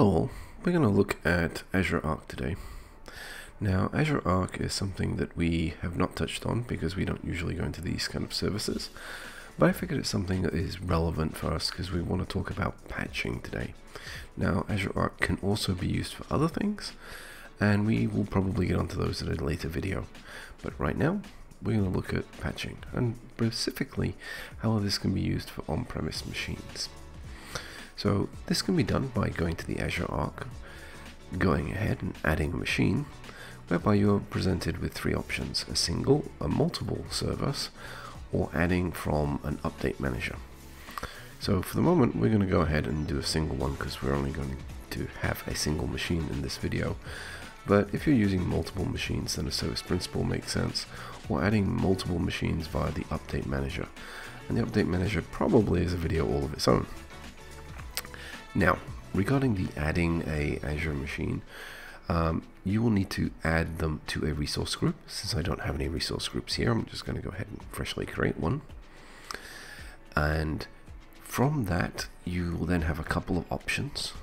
Hello, we're going to look at Azure Arc today. Now, Azure Arc is something that we have not touched on because we don't usually go into these kind of services, but I figured it's something that is relevant for us because we want to talk about patching today. Now, Azure Arc can also be used for other things, and we will probably get onto those in a later video. But right now, we're going to look at patching, and specifically how this can be used for on-premise machines. So this can be done by going to the Azure Arc, going ahead and adding a machine, whereby you're presented with three options: a single, a multiple service, or adding from an update manager. So for the moment, we're going to go ahead and do a single one because we're only going to have a single machine in this video. But if you're using multiple machines, then a service principal makes sense, or adding multiple machines via the update manager. And the update manager probably is a video all of its own. Now, regarding the adding a Azure machine, you will need to add them to a resource group. Since I don't have any resource groups here, I'm just going to go ahead and freshly create one. And from that, you will then have a couple of options.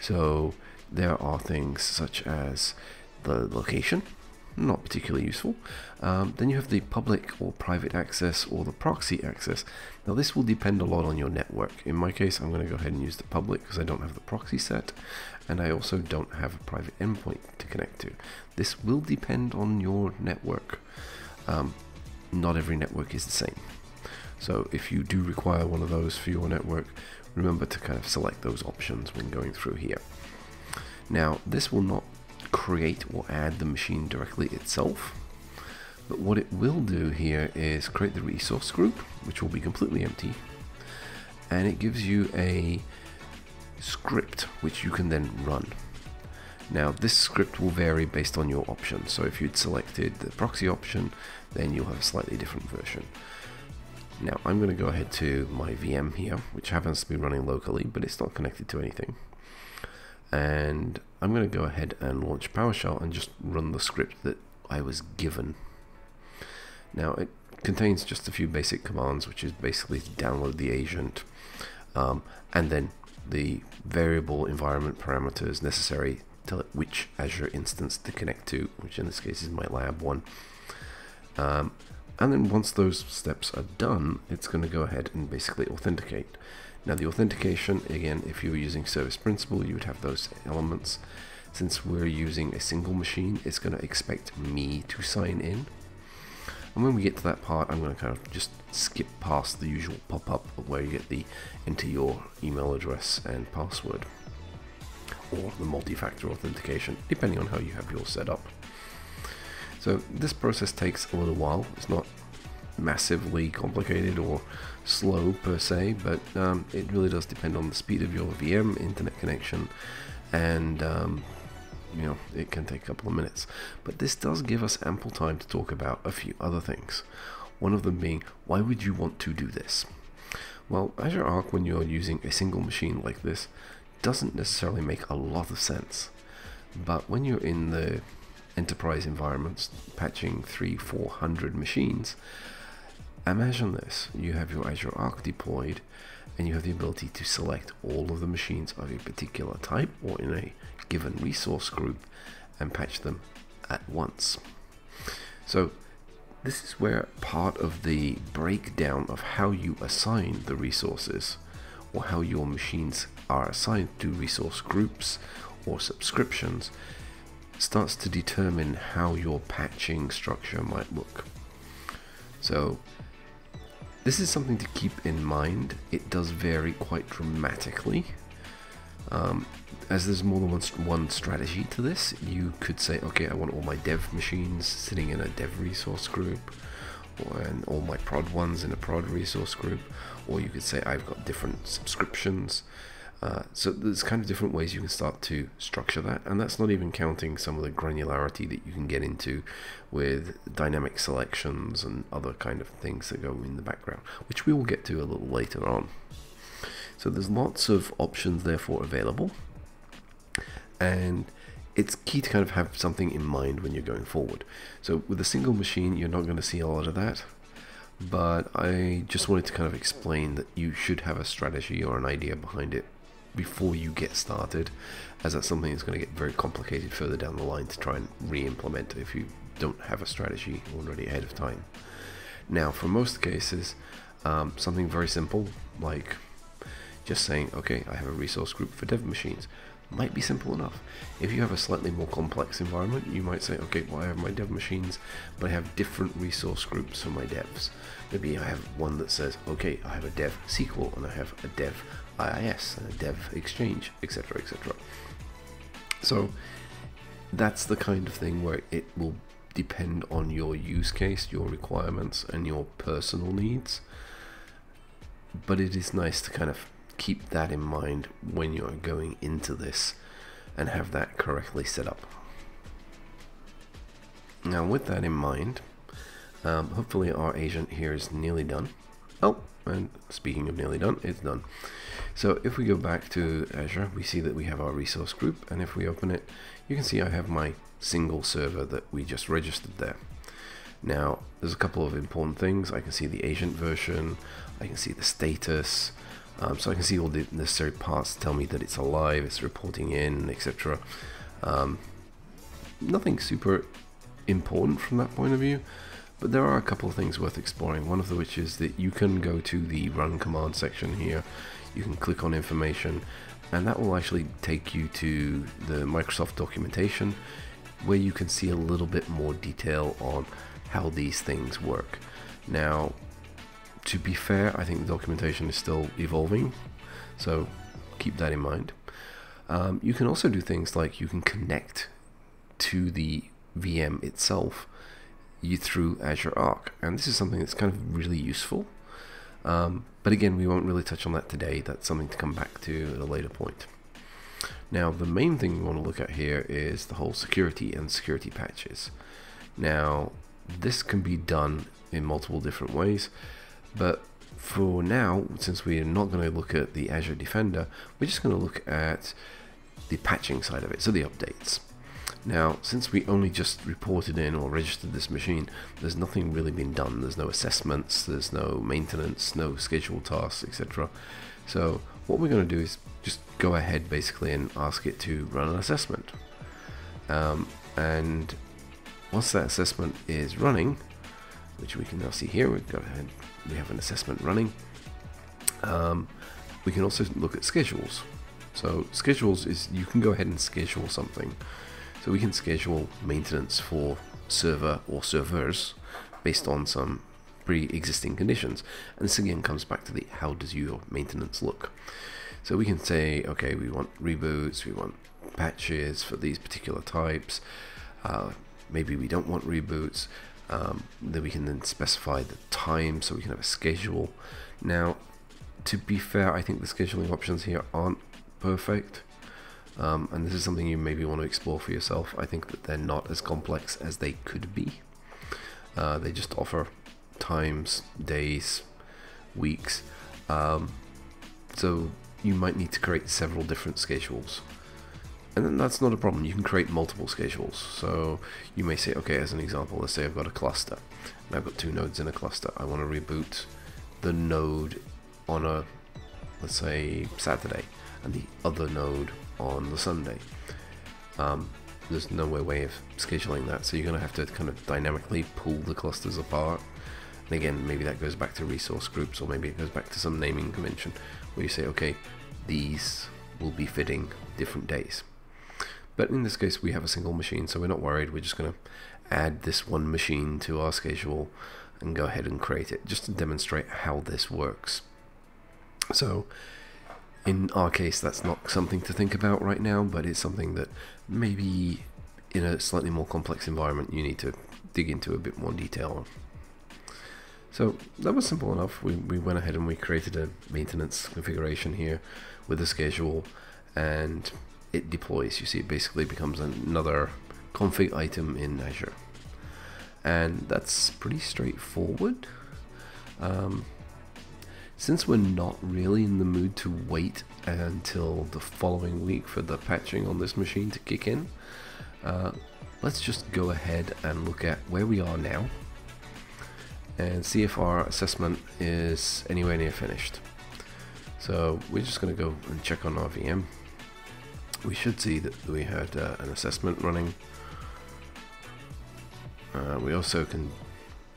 So there are things such as the location, not particularly useful. Then you have the public or private access or the proxy access. Now this will depend a lot on your network. In my case, I'm going to go ahead and use the public because I don't have the proxy set, and I also don't have a private endpoint to connect to. This will depend on your network. Not every network is the same. So if you do require one of those for your network, remember to kind of select those options when going through here. Now this will not create or add the machine directly itself, but what it will do here is create the resource group, which will be completely empty, and it gives you a script which you can then run. Now this script will vary based on your options, so if you'd selected the proxy option, then you'll have a slightly different version. Now I'm going to go ahead to my VM here, which happens to be running locally, but it's not connected to anything. And I'm going to go ahead and launch PowerShell and just run the script that I was given. Now it contains just a few basic commands, which is basically to download the agent and then the variable environment parameters necessary to tell it which Azure instance to connect to, which in this case is my lab one. And then once those steps are done, it's going to go ahead and basically authenticate. Now the authentication, again, if you were using service principal, you would have those elements. Since we're using a single machine, it's going to expect me to sign in. And when we get to that part, I'm going to kind of just skip past the usual pop-up where you get the enter your email address and password, or the multi-factor authentication, depending on how you have yours set up. So this process takes a little while. It's not massively complicated or slow per se, but it really does depend on the speed of your VM, internet connection, and you know, it can take a couple of minutes. But this does give us ample time to talk about a few other things. One of them being, why would you want to do this? Well, Azure Arc, when you're using a single machine like this, doesn't necessarily make a lot of sense. But when you're in the enterprise environments, patching 300-400 machines, imagine this: you have your Azure Arc deployed, and you have the ability to select all of the machines of a particular type or in a given resource group and patch them at once. So this is where part of the breakdown of how you assign the resources, or how your machines are assigned to resource groups or subscriptions, starts to determine how your patching structure might look. So this is something to keep in mind. It does vary quite dramatically. As there's more than one strategy to this, you could say, okay, I want all my dev machines sitting in a dev resource group, and all my prod ones in a prod resource group, or you could say I've got different subscriptions. So there's kind of different ways you can start to structure that, and that's not even counting some of the granularity that you can get into with dynamic selections and other kind of things that go in the background, which we will get to a little later on. So there's lots of options therefore available, and it's key to kind of have something in mind when you're going forward. So with a single machine, you're not going to see a lot of that, but I just wanted to kind of explain that you should have a strategy or an idea behind it before you get started, as that's something that's going to get very complicated further down the line to try and re-implement if you don't have a strategy already ahead of time. Now, for most cases, something very simple like just saying, okay, I have a resource group for dev machines, might be simple enough. If you have a slightly more complex environment, you might say, okay, well, I have my dev machines, but I have different resource groups for my devs. Maybe I have one that says, okay, I have a dev SQL, and I have a dev IIS, and a dev Exchange, etc., etc. So that's the kind of thing where it will depend on your use case, your requirements, and your personal needs. But it is nice to kind of keep that in mind when you're going into this and have that correctly set up. Now, with that in mind, hopefully our agent here is nearly done. Oh, and speaking of nearly done, it's done. So if we go back to Azure, we see that we have our resource group, and if we open it, you can see I have my single server that we just registered there. Now, there's a couple of important things. I can see the agent version, I can see the status, so I can see all the necessary parts to tell me that it's alive, it's reporting in, etc. Nothing super important from that point of view, but there are a couple of things worth exploring. One of which is that you can go to the run command section here, you can click on information, and that will actually take you to the Microsoft documentation where you can see a little bit more detail on how these things work. Now, to be fair, I think the documentation is still evolving, so keep that in mind. You can also do things like you can connect to the VM itself through Azure Arc, and this is something that's kind of really useful. But again, we won't really touch on that today. That's something to come back to at a later point. Now, the main thing we want to look at here is the whole security and security patches. Now, this can be done in multiple different ways, but for now, since we are not going to look at the Azure Defender, we're just going to look at the patching side of it, so the updates. Now, since we only just reported in or registered this machine, there's nothing really been done. There's no assessments, there's no maintenance, no scheduled tasks, etc. So what we're going to do is just go ahead basically and ask it to run an assessment. And once that assessment is running, which we can now see here, we have an assessment running. We can also look at schedules. So schedules is, you can go ahead and schedule something. So we can schedule maintenance for server or servers based on some pre-existing conditions. And this again comes back to the how does your maintenance look. So we can say, okay, we want reboots, we want patches for these particular types. Maybe we don't want reboots. Then we can then specify the time so we can have a schedule. Now, to be fair, I think the scheduling options here aren't perfect. And this is something you maybe want to explore for yourself. I think that they're not as complex as they could be. They just offer times, days, weeks. So you might need to create several different schedules. And then that's not a problem. You can create multiple schedules. So you may say, okay, as an example, let's say I've got a cluster and I've got two nodes in a cluster. I want to reboot the node on a, let's say, Saturday, and the other node on the Sunday. There's no way of scheduling that, so you're going to have to kind of dynamically pull the clusters apart. And again, maybe that goes back to resource groups, or maybe it goes back to some naming convention where you say, okay, these will be fitting different days. But in this case, we have a single machine, so we're not worried. We're just going to add this one machine to our schedule and go ahead and create it just to demonstrate how this works. So in our case, that's not something to think about right now, but it's something that maybe in a slightly more complex environment you need to dig into a bit more detail on. So that was simple enough. We went ahead and we created a maintenance configuration here with a schedule, and it deploys. You see, it basically becomes another config item in Azure, and that's pretty straightforward. Since we're not really in the mood to wait until the following week for the patching on this machine to kick in, let's just go ahead and look at where we are now and see if our assessment is anywhere near finished. So we're just going to go and check on our VM. We should see that we had an assessment running. We also can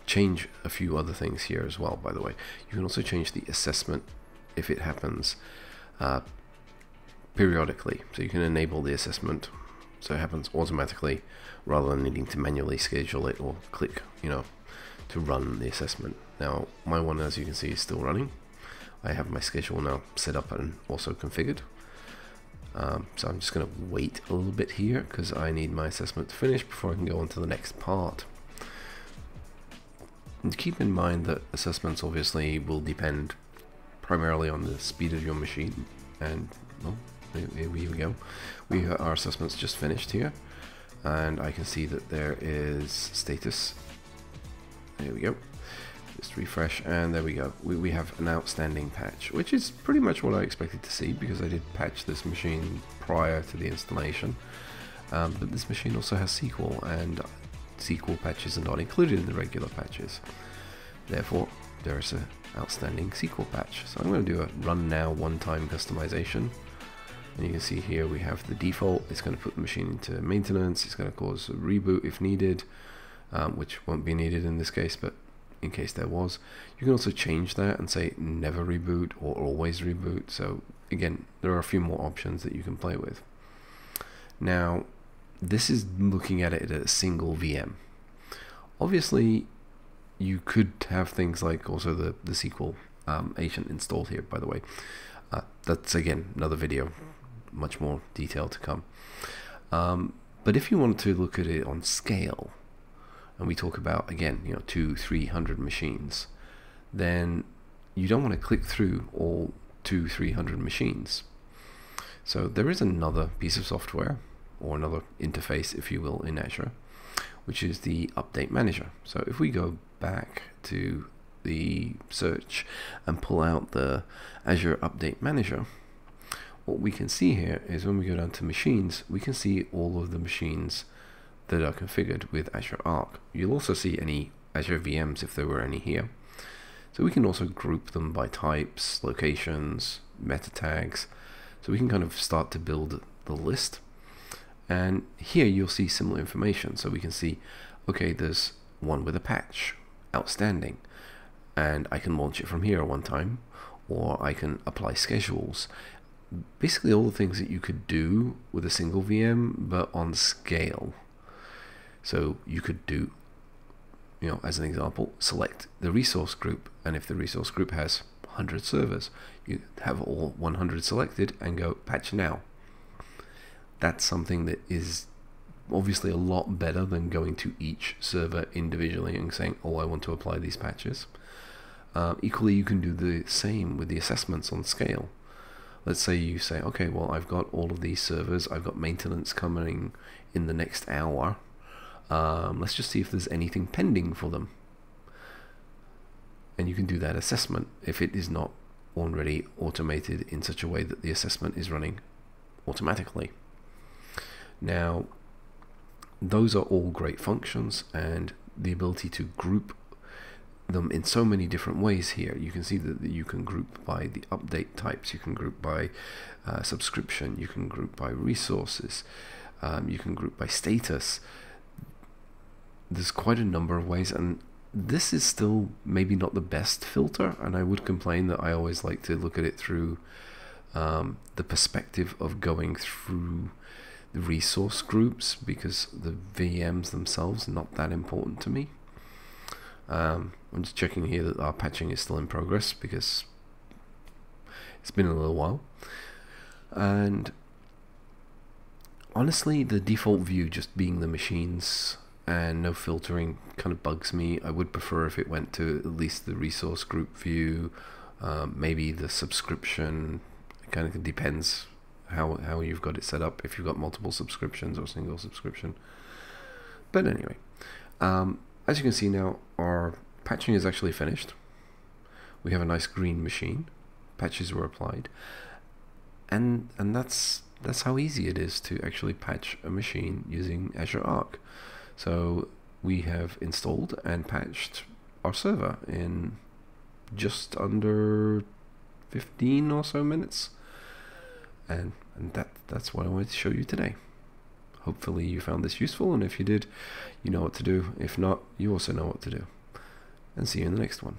change a few other things here as well, by the way. You can also change the assessment if it happens periodically. So you can enable the assessment so it happens automatically rather than needing to manually schedule it or click, you know, to run the assessment. Now, my one, as you can see, is still running. I have my schedule now set up and also configured. So I'm just going to wait a little bit here because I need my assessment to finish before I can go on to the next part. And keep in mind that assessments obviously will depend primarily on the speed of your machine. And well, here we go. Our assessment's just finished here, and I can see that there is status. There we go. Just refresh, and there we go. We have an outstanding patch, which is pretty much what I expected to see because I did patch this machine prior to the installation. But this machine also has SQL, and SQL patches are not included in the regular patches. Therefore, there is an outstanding SQL patch. So I'm going to do a run now one-time customization. And you can see here we have the default. It's going to put the machine into maintenance. It's going to cause a reboot if needed, which won't be needed in this case, but in case there was. You can also change that and say never reboot or always reboot. So again, there are a few more options that you can play with. Now, this is looking at it at a single VM. Obviously, you could have things like also the SQL agent installed here, by the way. That's, again, another video, much more detail to come. But if you wanted to look at it on scale, and we talk about, again, you know, 200-300 machines, then you don't want to click through all 200-300 machines. So there is another piece of software, or another interface, if you will, in Azure, which is the Update Manager. So if we go back to the search and pull out the Azure Update Manager, what we can see here is when we go down to machines, we can see all of the machines that are configured with Azure Arc. You'll also see any Azure VMs if there were any here. So we can also group them by types, locations, meta tags. So we can kind of start to build the list. And here you'll see similar information. So we can see, okay, there's one with a patch, outstanding. And I can launch it from here one time, or I can apply schedules. Basically all the things that you could do with a single VM, but on scale. So you could do, you know, as an example, select the resource group, and if the resource group has 100 servers, you have all 100 selected and go patch now. That's something that is obviously a lot better than going to each server individually and saying, oh, I want to apply these patches. Equally, you can do the same with the assessments on scale. Let's say you say, okay, well, I've got all of these servers, I've got maintenance coming in the next hour. Let's just see if there's anything pending for them. And you can do that assessment if it is not already automated in such a way that the assessment is running automatically. Now, those are all great functions, and the ability to group them in so many different ways here. You can see that you can group by the update types, you can group by subscription, you can group by resources, you can group by status. There's quite a number of ways, and this is still maybe not the best filter, and I would complain that I always like to look at it through the perspective of going through the resource groups, because the VMs themselves are not that important to me. I'm just checking here that our patching is still in progress because it's been a little while, and honestly the default view just being the machines and no filtering kind of bugs me. I would prefer if it went to at least the resource group view, maybe the subscription. It kind of depends how you've got it set up, if you've got multiple subscriptions or single subscription. But anyway, as you can see now, our patching is actually finished. We have a nice green machine. Patches were applied. And that's how easy it is to actually patch a machine using Azure Arc. So we have installed and patched our server in just under 15 or so minutes, and that's what I wanted to show you today. Hopefully you found this useful, and if you did, you know what to do. If not, you also know what to do. And see you in the next one.